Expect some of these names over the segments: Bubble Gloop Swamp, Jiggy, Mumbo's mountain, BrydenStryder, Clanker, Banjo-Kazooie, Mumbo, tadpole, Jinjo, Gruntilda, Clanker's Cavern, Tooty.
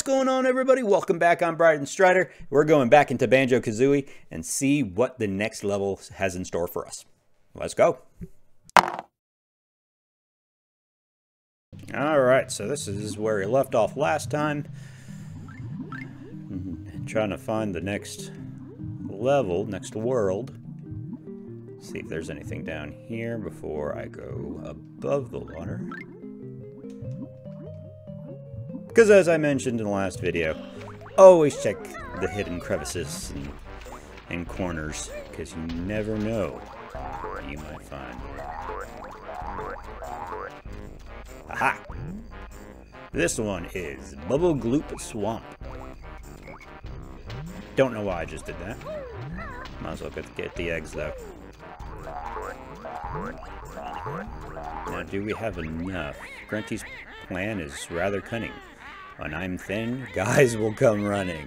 What's going on, everybody? Welcome back. I'm BrydenStryder. We're going back into Banjo-Kazooie and see what the next level has in store for us. Let's go. All right, so this is where we left off last time. I'm trying to find the next level, next world. See if there's anything down here before I go above the water. Because as I mentioned in the last video, always check the hidden crevices and corners, because you never know what you might find. Aha! This one is Bubble Gloop Swamp. Don't know why I just did that. Might as well get the eggs, though. Now, do we have enough? Grunty's plan is rather cunning. When I'm thin, guys will come running.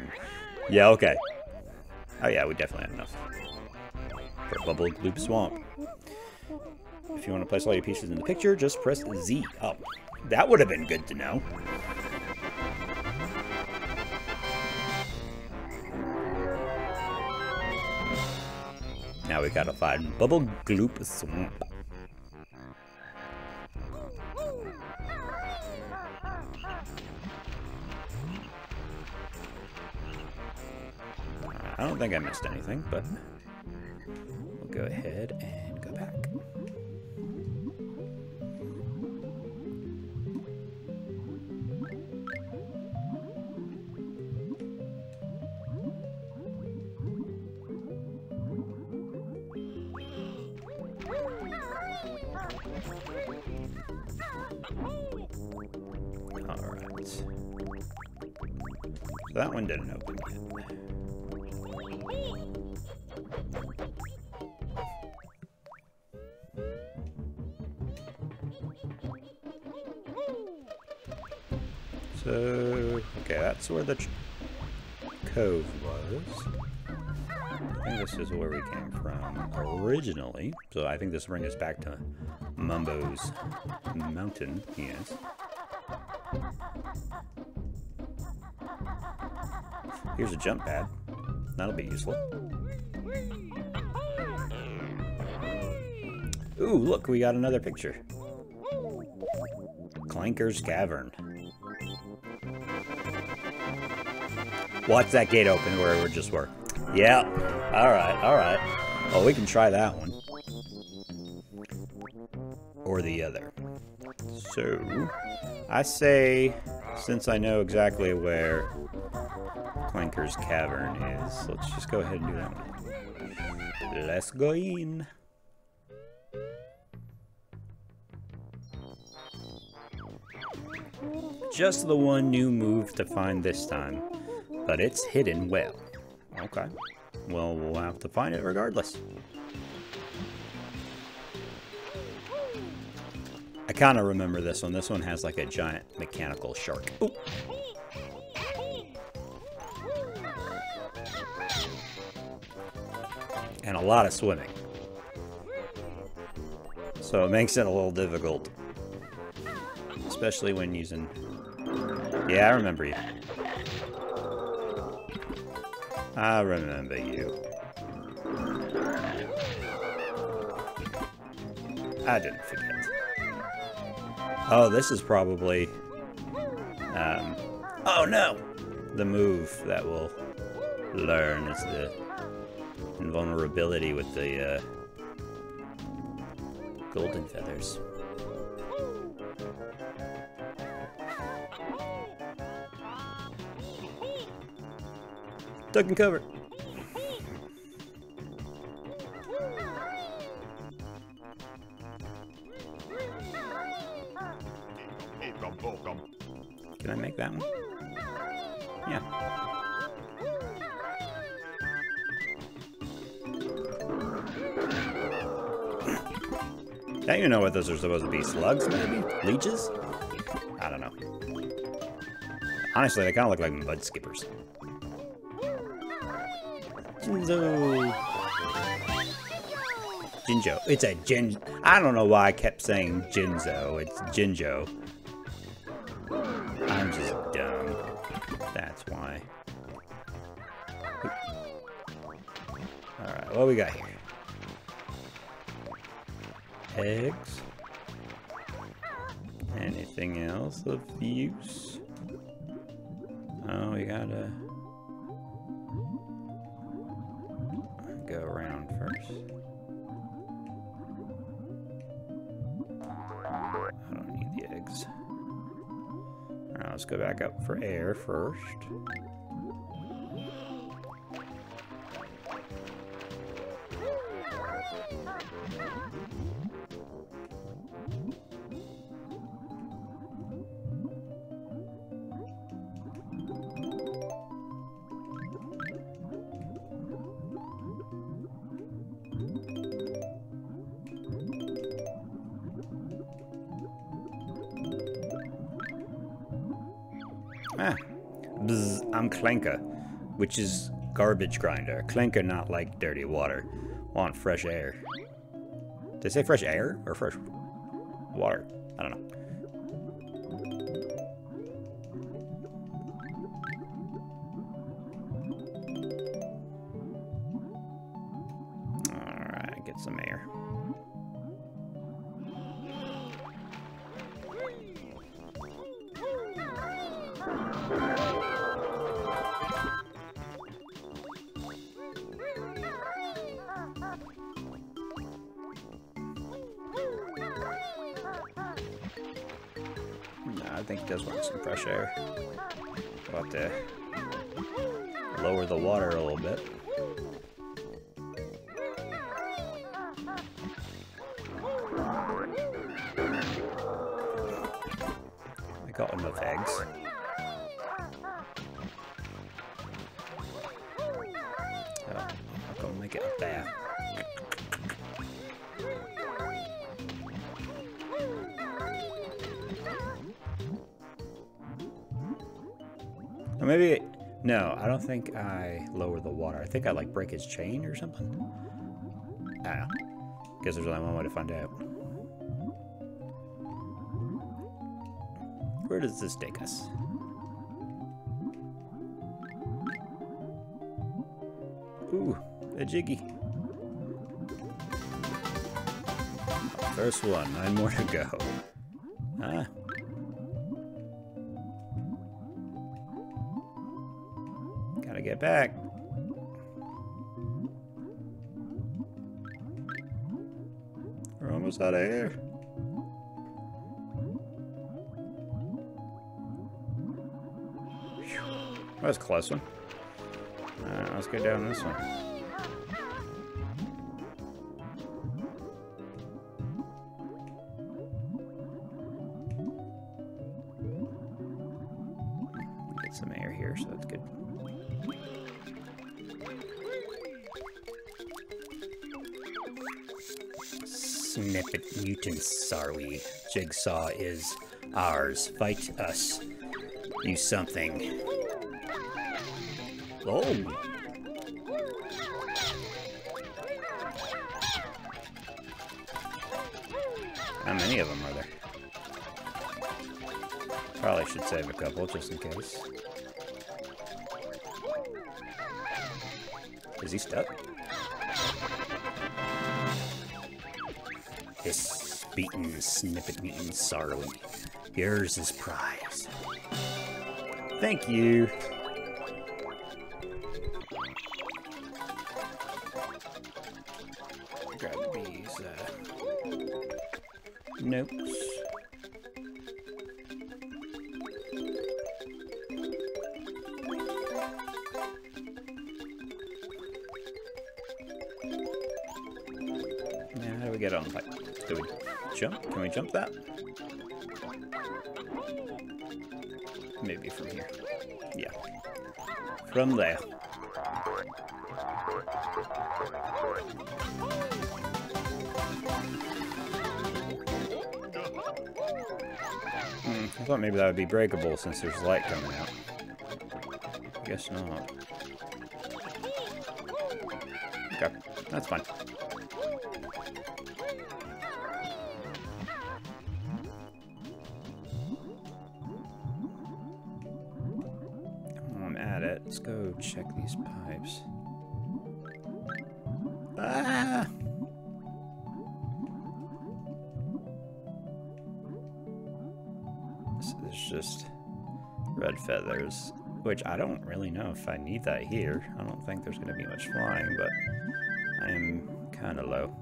Yeah, okay. Oh yeah, we definitely have enough for Bubble Gloop Swamp. If you want to place all your pieces in the picture, just press Z up. That would have been good to know. Now we gotta find Bubble Gloop Swamp. I don't think I missed anything, but we'll go ahead and go back. All right. So that one didn't open yet. So, okay, that's where the cove was. I think this is where we came from originally. So I think this brings us back to Mumbo's mountain, yes. Here's a jump pad. That'll be useful. Ooh, look, we got another picture. Clanker's Cavern. Watch that gate open where we just were. Yeah. Alright, alright. Well, we can try that one. Or the other. So, I say, since I know exactly where Clanker's Cavern is, let's just go ahead and do that one. Let's go in. Just the one new move to find this time. But it's hidden well. Okay. Well, we'll have to find it regardless. I kind of remember this one. This one has like a giant mechanical shark. Ooh. And a lot of swimming. So it makes it a little difficult. Especially when using... Yeah, I remember you. I remember you. I didn't forget. Oh, this is probably... oh no! The move that we'll learn is the invulnerability with the golden feathers. Duck and cover. Can I make that one? Yeah. Now you know what those are supposed to be. Slugs, maybe? Leeches? I don't know. Honestly, they kind of look like mud skippers. Jinjo. Jinjo. It's a Jin. I don't know why I kept saying Jinzo. It's Jinjo. I'm just dumb. That's why. Alright, what we got here? Eggs. Anything else of use? Oh, we gotta go around first. I don't need the eggs. Alright, let's go back up for air first. Ah, bzz, I'm Clanker, which is garbage grinder. Clanker not like dirty water. Want fresh air. Did they say fresh air or fresh water? I don't know. Alright, get some air. I think he does want some fresh air. We'll have to lower the water a little bit. I got enough eggs. Oh, I'm gonna make it up there. Or maybe, no, I don't think I lower the water. I think I like break his chain or something. I don't know. Guess there's only one way to find out. Where does this take us? Ooh, a jiggy. First one, 9 more to go. Huh? Get back. We're almost out of air. That's a close one. Let's go down this one. Get some air here, so that's good. Snippet mutants are we. Jigsaw is ours. Fight us. Do something. Oh! How many of them are there? Probably should save a couple just in case. Is he stuck? This beaten snippet meeting sorrowing. Yours is prize. Thank you. Grab these notes. Now how do we get on the pipe? Do we jump? Can we jump that? Maybe from here. Yeah. From there. I thought maybe that would be breakable since there's light coming out. I guess not. Okay, that's fine. that. Let's go check these pipes. Ah! So there's just red feathers, which I don't really know if I need that here. I don't think there's going to be much flying, but I am kind of low.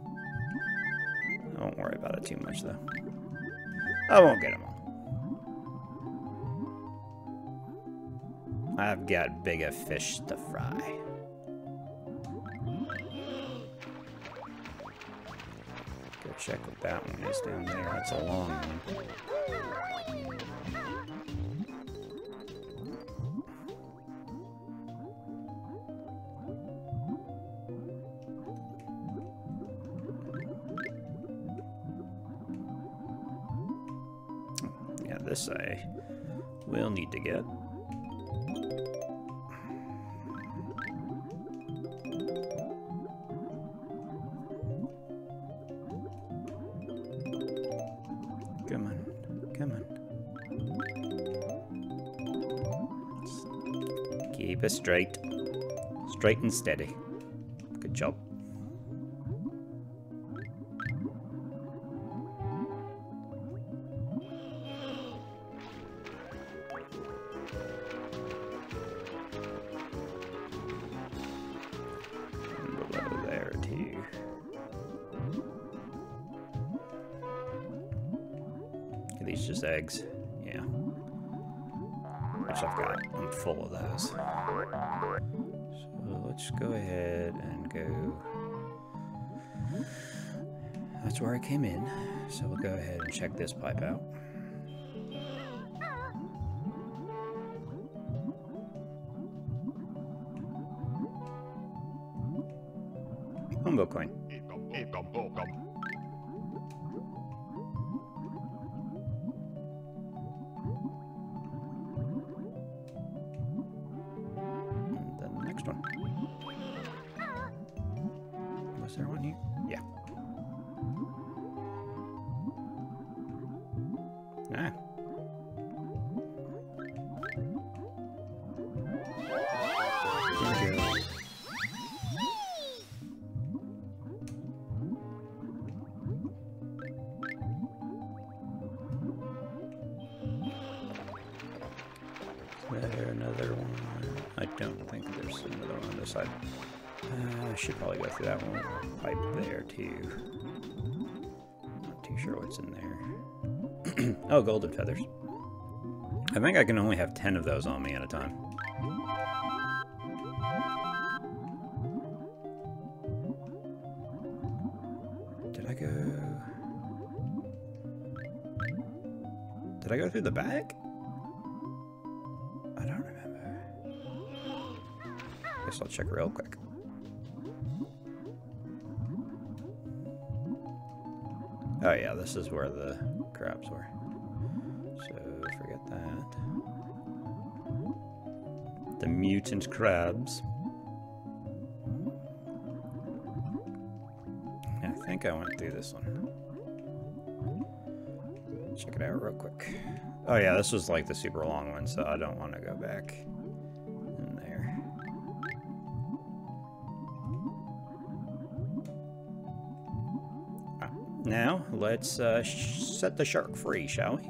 I won't worry about it too much, though. I won't get them all. I've got bigger fish to fry. Go check what that one is down there. That's a long one. This I will need to get. Come on, come on. Just keep it straight. Straight and steady. Good job. These just eggs, yeah. Which I've got. I'm full of those. So let's go ahead and go. That's where I came in. So we'll go ahead and check this pipe out. Mumbo coin. Is there one here? Yeah. Ah. Is there another one? I don't think there's another one on this side. I should probably go through that one pipe there too. Not too sure what's in there. Oh, golden feathers. I think I can only have 10 of those on me at a time. Did I go? Did I go through the back? I don't remember. Guess I'll check real quick. Oh yeah, this is where the crabs were. So, forget that. The mutant crabs. I think I went through this one. Check it out real quick. Oh yeah, this was like the super long one, so I don't want to go back in there. Now, let's set the shark free, shall we?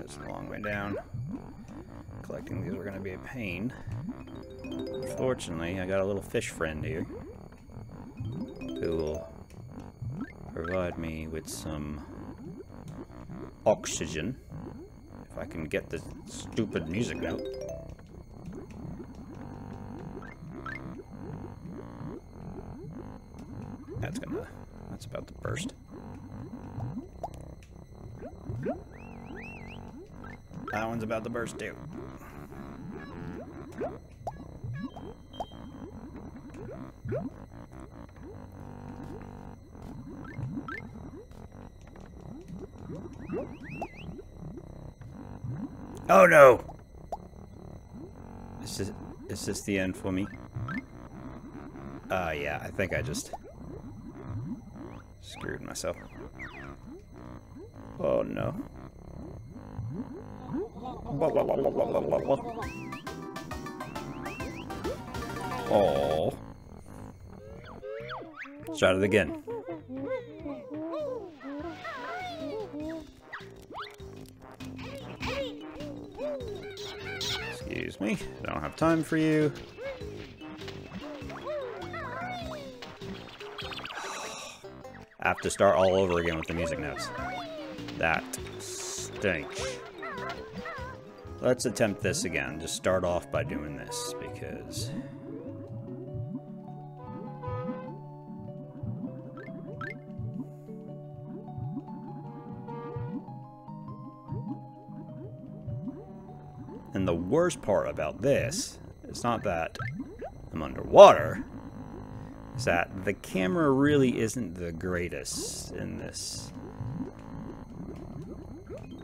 That's a long way down. Collecting these are going to be a pain. Fortunately, I got a little fish friend here who will provide me with some oxygen if I can get this stupid music out. That's about to burst. That one's about to burst too. Oh no! Is this the end for me? Yeah, I think I just screwed myself. Oh no. Oh. Let's try it again. Excuse me, I don't have time for you. I have to start all over again with the music notes. That stinks. Let's attempt this again. Just start off by doing this, because... And the worst part about this is not that I'm underwater, is that the camera really isn't the greatest in this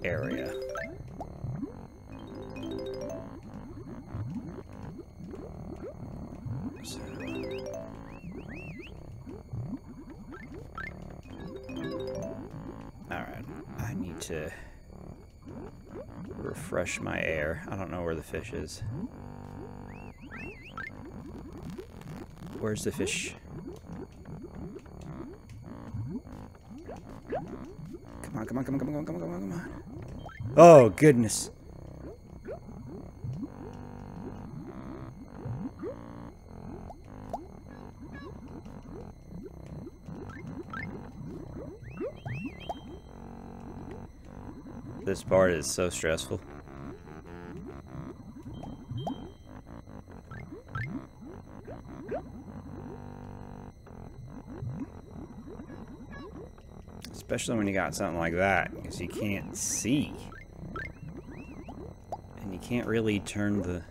area. So. Alright, I need to refresh my air. I don't know where the fish is. Where's the fish? Come on, come on, come on, come on, come on, come on, come on. Oh, goodness. This part is so stressful. Especially when you got something like that, because you can't see. And you can't really turn the...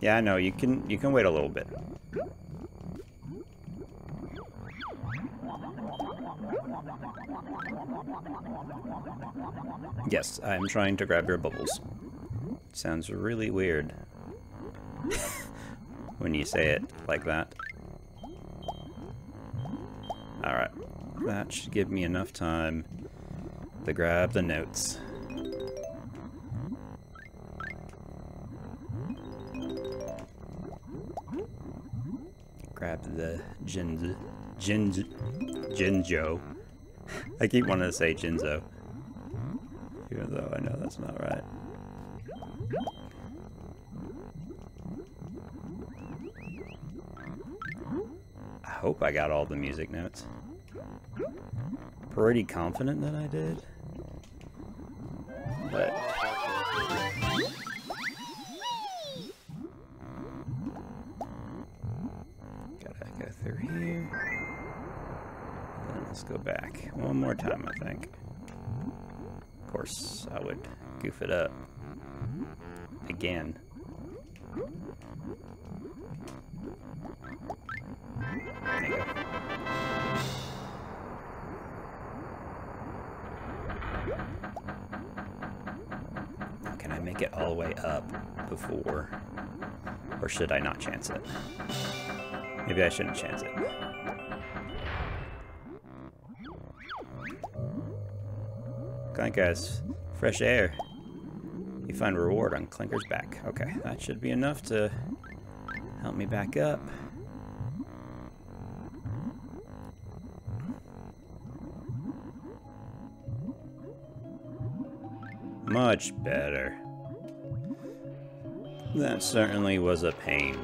Yeah, I know, you can wait a little bit. Yes, I'm trying to grab your bubbles. Sounds really weird when you say it like that. Alright, that should give me enough time to grab the notes. Grab the Jinjo. I keep wanting to say Jinzo, even though I know that's not right. I hope I got all the music notes. Pretty confident that I did. But... gotta go through here. And let's go back one more time, I think. Of course, I would goof it up again. There you go. Now, can I make it all the way up before, or should I not chance it? Maybe I shouldn't chance it. Clanker has fresh air. You find reward on Clanker's back. Okay, that should be enough to help me back up. Much better. That certainly was a pain.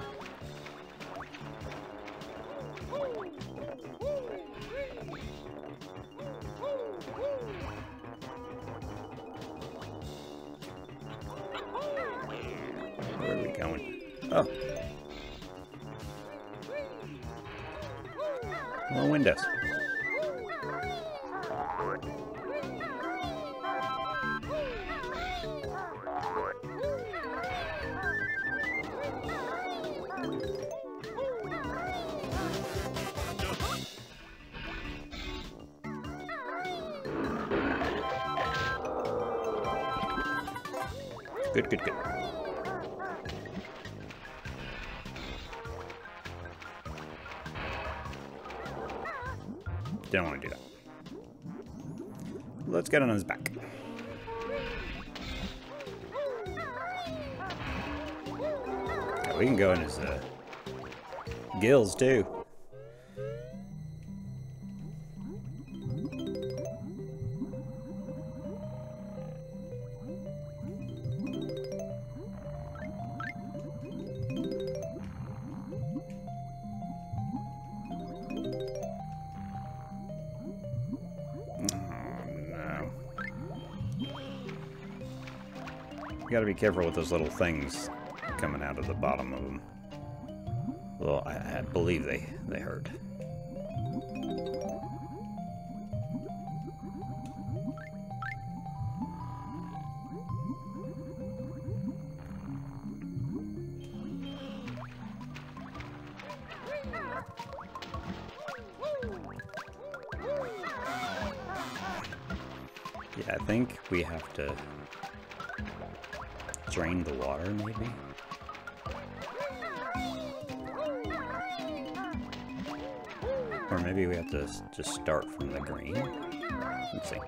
going. Oh. More windows. Good, good, good. Don't want to do that. Let's get on his back. Oh, we can go in his gills too. You gotta be careful with those little things coming out of the bottom of them. Well, I believe they hurt. Yeah, I think we have to drain the water, maybe? Or maybe we have to just start from the green? Let's see.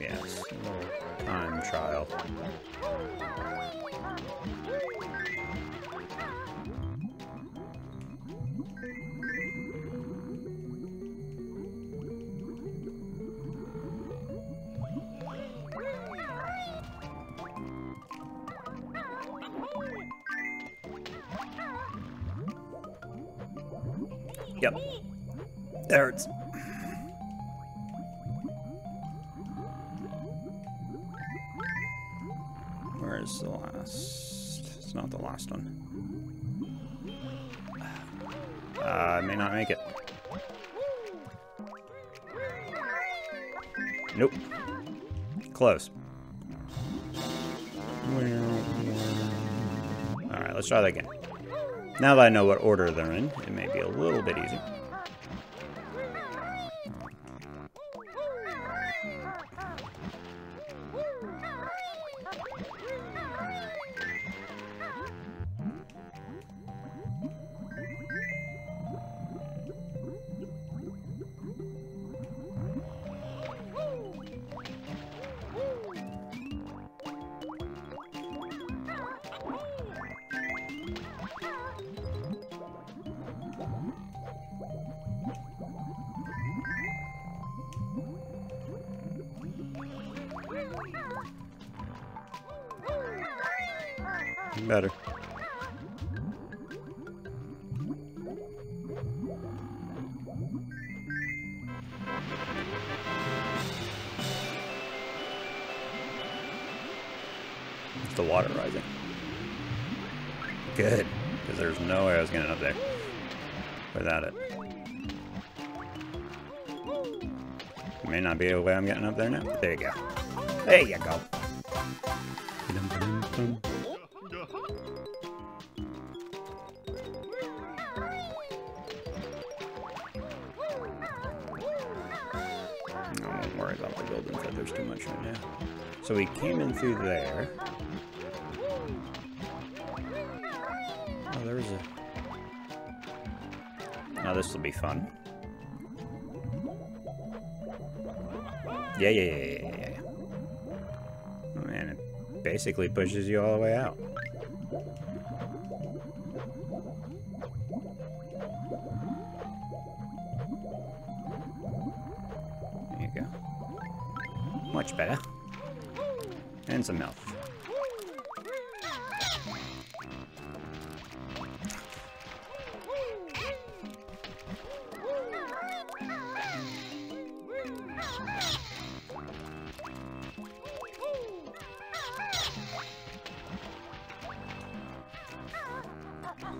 Yes, a little time trial. Yep. That hurts. Where is the last? It's not the last one. I may not make it. Nope. Close. Alright, let's try that again. Now that I know what order they're in, it may be a little bit easier. Better. It's the water rising. Good, because there's no way I was getting up there without it. There may not be a way I'm getting up there now. There you go. There you go. About the buildings that there's too much right now. So we came in through there. Oh, there was a... Now this will be fun. Yeah. Oh, man, it basically pushes you all the way out. There you go. Much better. And some milk. Well,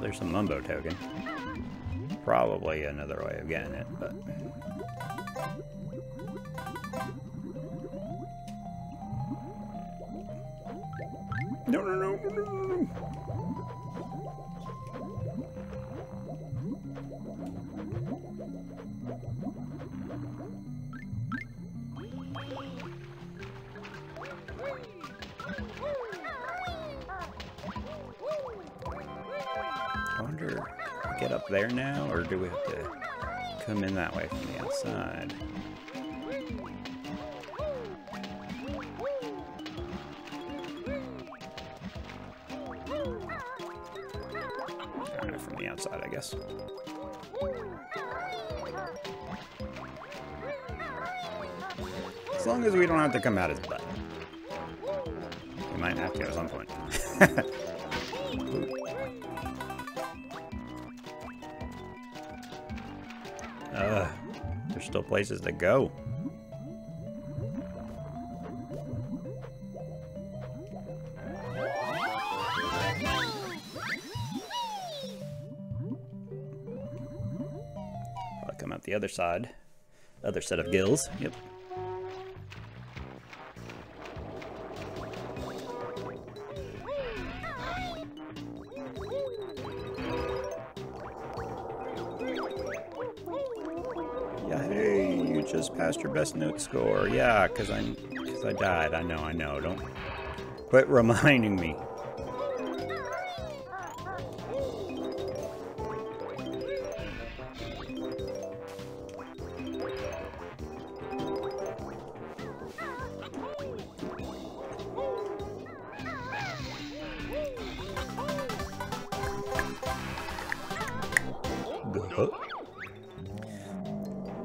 there's a Mumbo token. Probably another way of getting it, but... No, no, no, no, no, no. I wonder, do we get up there now, or do we have to come in that way from the outside? Outside, I guess. As long as we don't have to come out his butt. We might have to at some point. There's still places to go. The other side, other set of gills. Yep. Yeah, hey, you just passed your best note score. Yeah, cause I died. I know. Don't quit reminding me.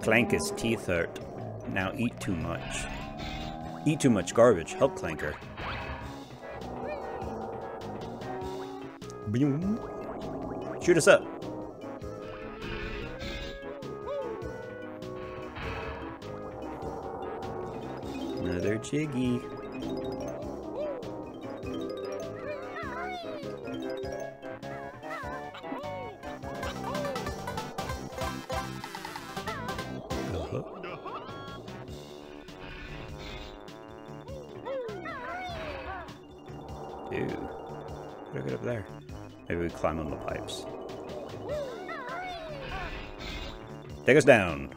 Clanker's teeth hurt. Now eat too much. Eat too much garbage. Help Clanker. Shoot us up. Another Jiggy. Climb on the pipes. Take us down.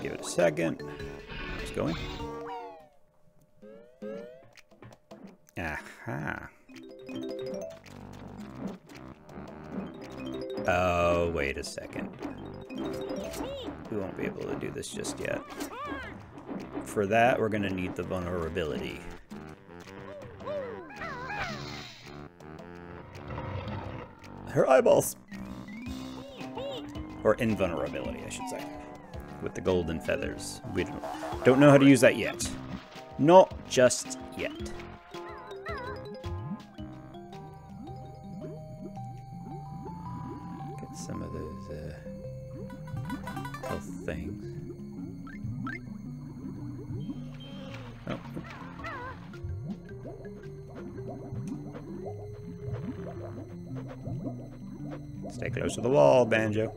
Give it a second. It's going. Aha. Oh, wait a second. We won't be able to do this just yet. For that, we're gonna need the vulnerability. Her eyeballs! Or invulnerability, I should say. With the golden feathers. We don't know how to use that yet. Not just yet. Get some of those health things. Stay close to the wall, Banjo.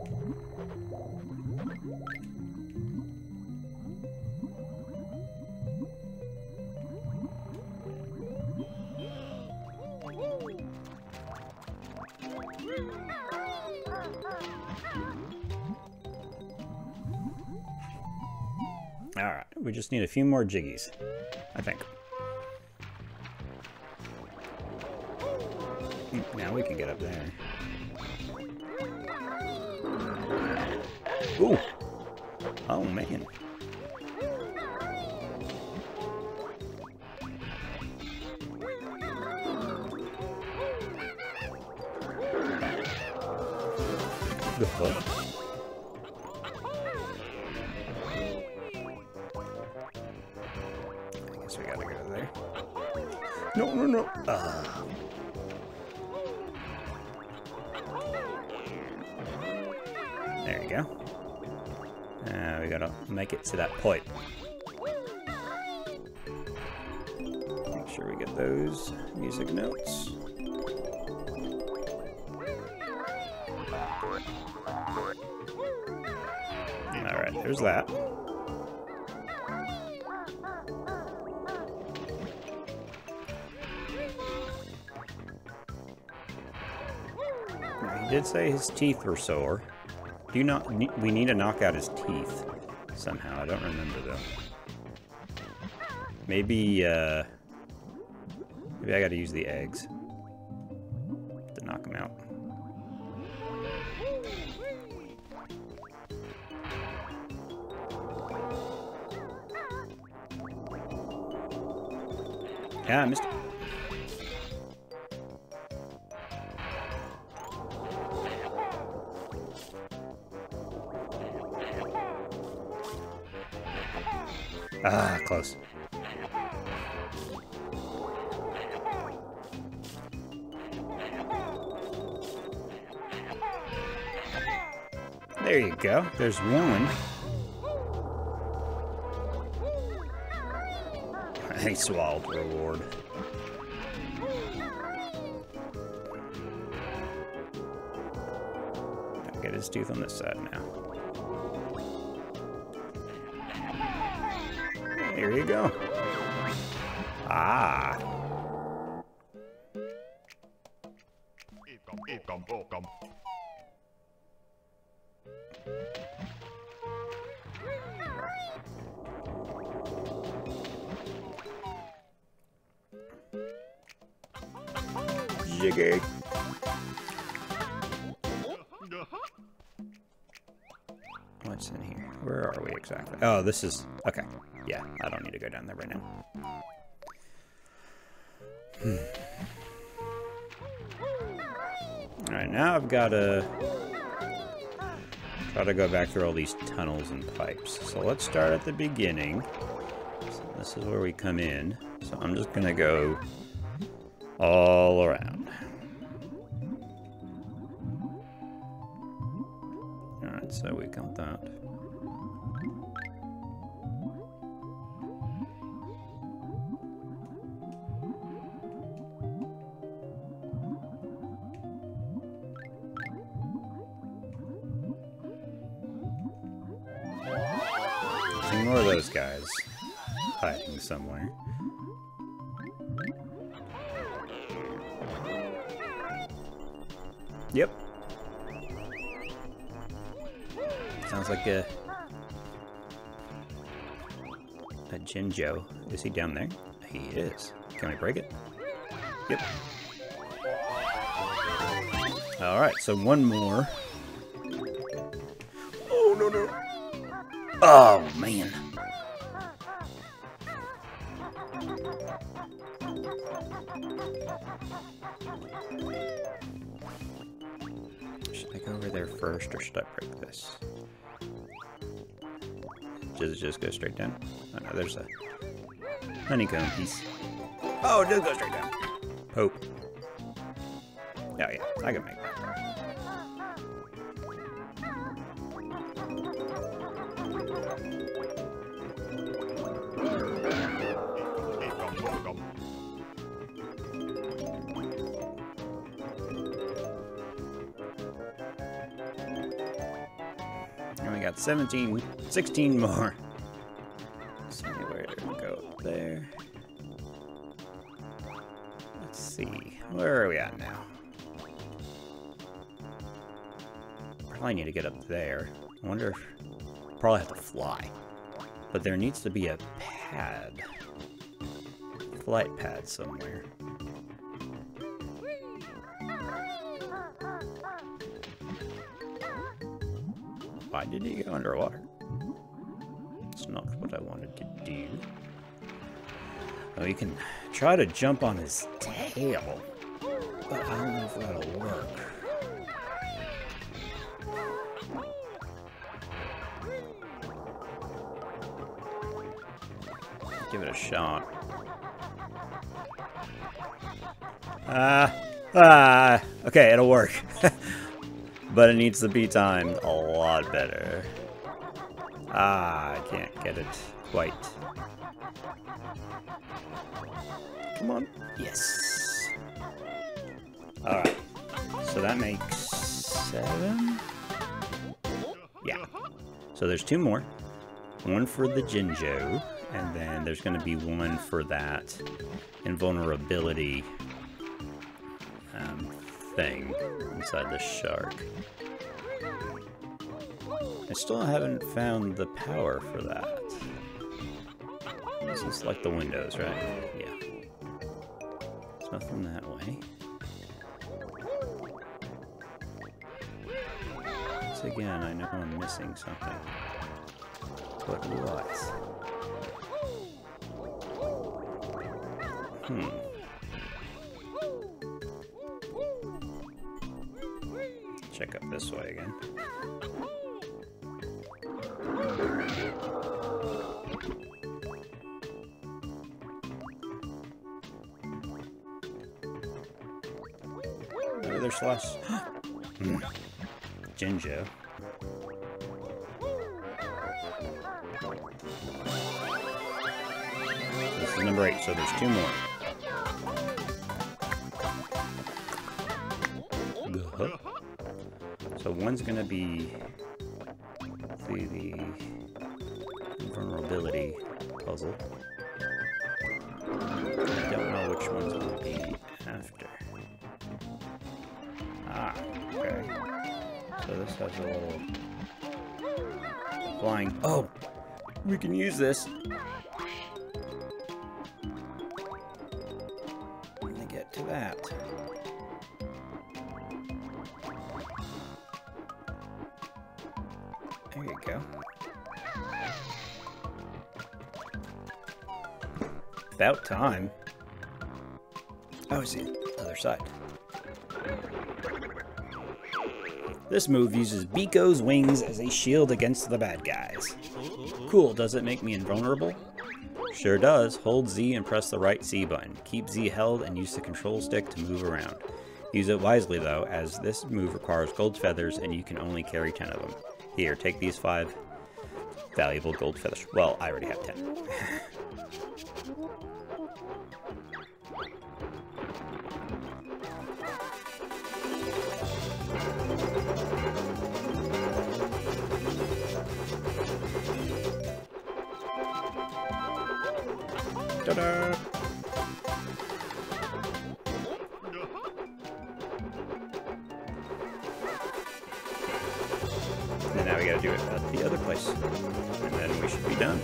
Alright, we just need a few more jiggies, I think. Now we can get up there. Ooh! Oh man. guess we gotta go there. No, no, no. There we go. We gotta make it to that point. Make sure we get those music notes. Alright, there's that. Now, he did say his teeth were sore. Do not. We need to knock out his teeth somehow. I don't remember though. Maybe. Maybe I got to use the eggs to knock him out. Yeah, I missed it. Ah, close. There you go. There's one. He swallowed reward. I'll get his tooth on this side now. There you go. Ah. Jiggy. What's in here? Where are we exactly? Oh, this is... Okay. Yeah, I don't need to go down there right now. Alright, now I've got to try to go back through all these tunnels and pipes. So let's start at the beginning. So this is where we come in. So I'm just going to go all around. Alright, so we got that. Ignore those guys hiding somewhere. Yep. Sounds like a Jinjo. Is he down there? He is. Can we break it? Yep. Alright, so one more. Oh, no, no. Oh, man. Should I go over there first, or should I break this? Does it just go straight down? Oh, no, there's a honeycomb piece. Oh, it does go straight down. Hope. Oh, yeah, I can make that. We got 16 more. Let's see where to go up there. Let's see. Where are we at now? Probably need to get up there. I wonder if... Probably have to fly. But there needs to be a pad. Flight pad somewhere. Why did he go underwater? It's not what I wanted to do. Oh, you can try to jump on his tail, but I don't know if that'll work. Give it a shot. Okay, it'll work. But it needs to be timed a lot better. Ah, I can't get it quite. Come on. Yes. Alright. So that makes 7. Yeah. So there's 2 more. One for the Jinjo, and then there's going to be one for that invulnerability thing inside the shark. I still haven't found the power for that. This is like the windows, right? Yeah. There's nothing that way. Once again, I know I'm missing something. But what? Check up this way again. Oh, there's slush. Jinjo. This is number 8, so there's 2 more. So one's gonna be the vulnerability puzzle. I don't know which one's gonna be after. Ah, okay. So this has a little flying. Oh, we can use this. When they get to that. There you go. About time. Oh, it's the other side. This move uses Biko's wings as a shield against the bad guys. Cool, does it make me invulnerable? Sure does. Hold Z and press the right C button. Keep Z held and use the control stick to move around. Use it wisely though, as this move requires gold feathers and you can only carry 10 of them. Here, take these 5 valuable gold feathers. Well, I already have 10. Ta-da! And now we gotta do it at the other place. And then we should be done.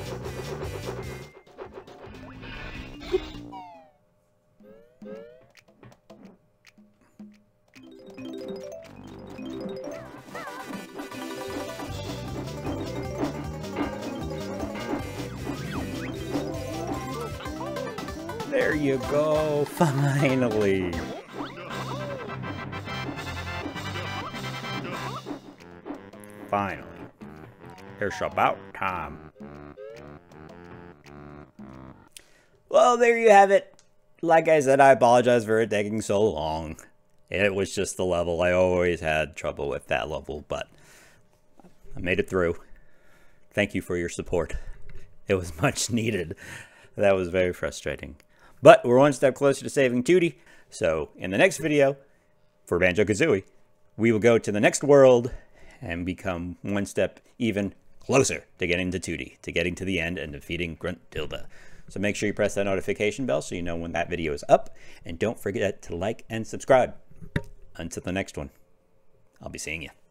There you go, finally! Finally. It's about time. Well, there you have it. Like I said, I apologize for it taking so long. It was just the level. I always had trouble with that level, but I made it through. Thank you for your support. It was much needed. That was very frustrating. But we're one step closer to saving Tooty. So in the next video for Banjo-Kazooie, we will go to the next world and become one step even closer to getting to Tooty, to getting to the end and defeating Gruntilda. So make sure you press that notification bell so you know when that video is up. And don't forget to like and subscribe. Until the next one, I'll be seeing you.